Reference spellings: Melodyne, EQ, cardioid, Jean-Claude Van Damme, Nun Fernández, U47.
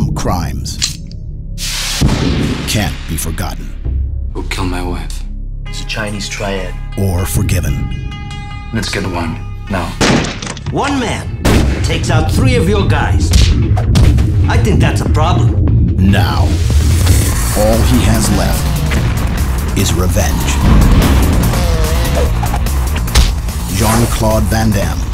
some crimes can't be forgotten. Who killed my wife? It's a Chinese triad. Or forgiven. Let's get one, now. One man takes out 3 of your guys. I think that's a problem. Now, all he has left is revenge. Jean-Claude Van Damme.